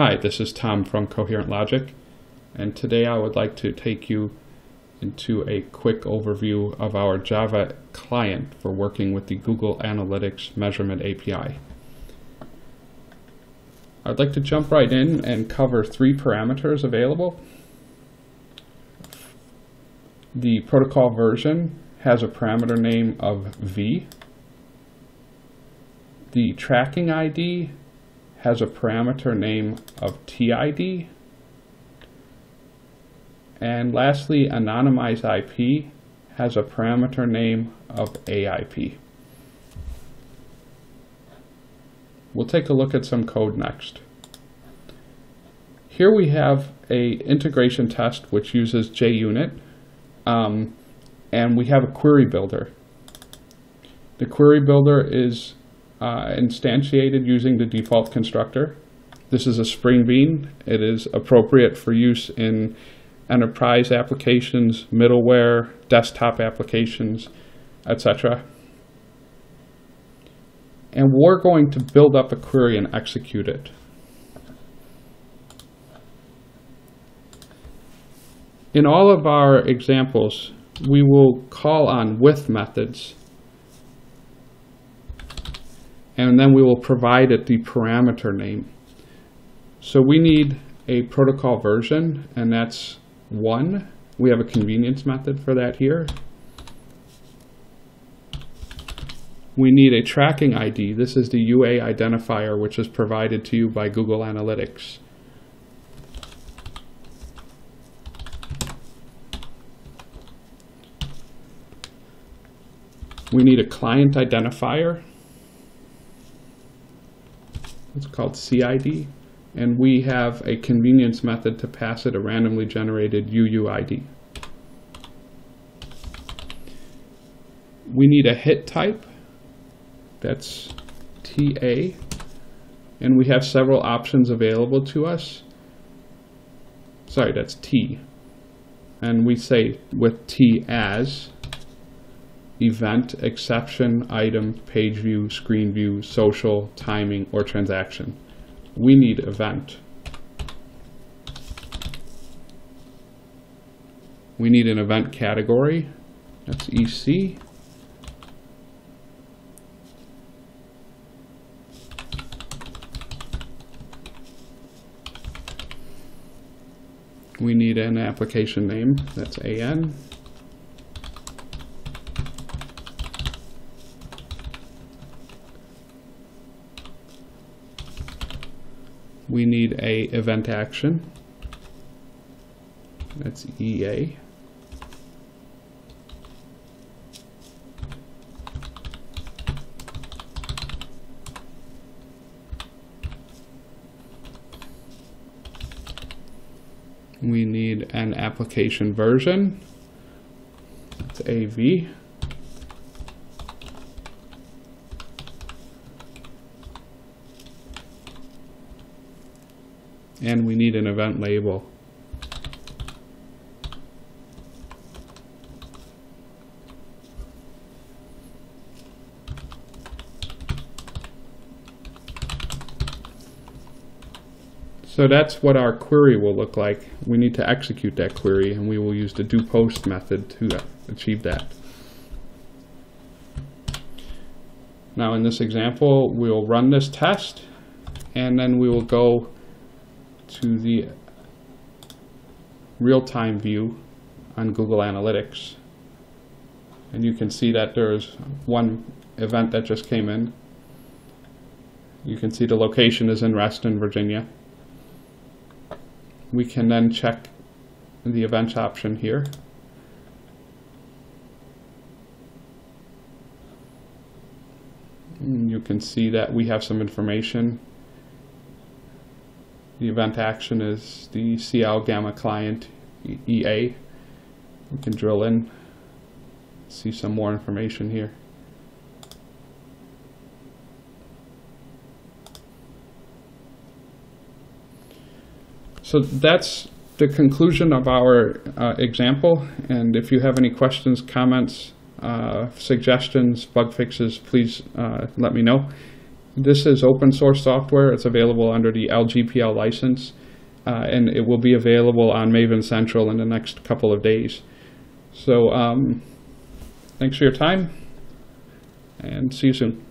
Hi, this is Tom from Coherent Logic, and today I would like to take you into a quick overview of our Java client for working with the Google Analytics Measurement API. I'd like to jump right in and cover three parameters available. The protocol version has a parameter name of V. The tracking ID has a parameter name of TID. And lastly, anonymized IP has a parameter name of AIP. We'll take a look at some code next. Here we have a integration test which uses JUnit, and we have a query builder. The query builder is instantiated using the default constructor. This is a Spring Bean. It is appropriate for use in enterprise applications, middleware, desktop applications, etc. And we're going to build up a query and execute it. In all of our examples, we will call on with methods, and then we will provide it the parameter name. So we need a protocol version, and that's 1. We have a convenience method for that here. We need a tracking ID. This is the UA identifier, which is provided to you by Google Analytics. We need a client identifier. It's called CID, and we have a convenience method to pass it a randomly generated UUID. We need a hit type, that's TA, and we have several options available to us. Sorry, that's T, and we say with T as event, exception, item, page view, screen view, social, timing, or transaction. We need event. We need an event category, that's EC. We need an application name, that's AN. We need a event action, that's EA. We need an application version, that's AV. And we need an event label. So that's what our query will look like. We need to execute that query, and we will use the doPost method to achieve that. Now in this example, we'll run this test, and then we will go to the real-time view on Google Analytics. And you can see that there's one event that just came in. You can see the location is in Reston, Virginia. We can then check the events option here. And you can see that we have some information. The event action is the CL Gamma client EA. We can drill in, see some more information here. So that's the conclusion of our example. And if you have any questions, comments, suggestions, bug fixes, please let me know. This is open source software. It's available under the LGPL license, and it will be available on Maven Central in the next couple of days. So thanks for your time, and see you soon.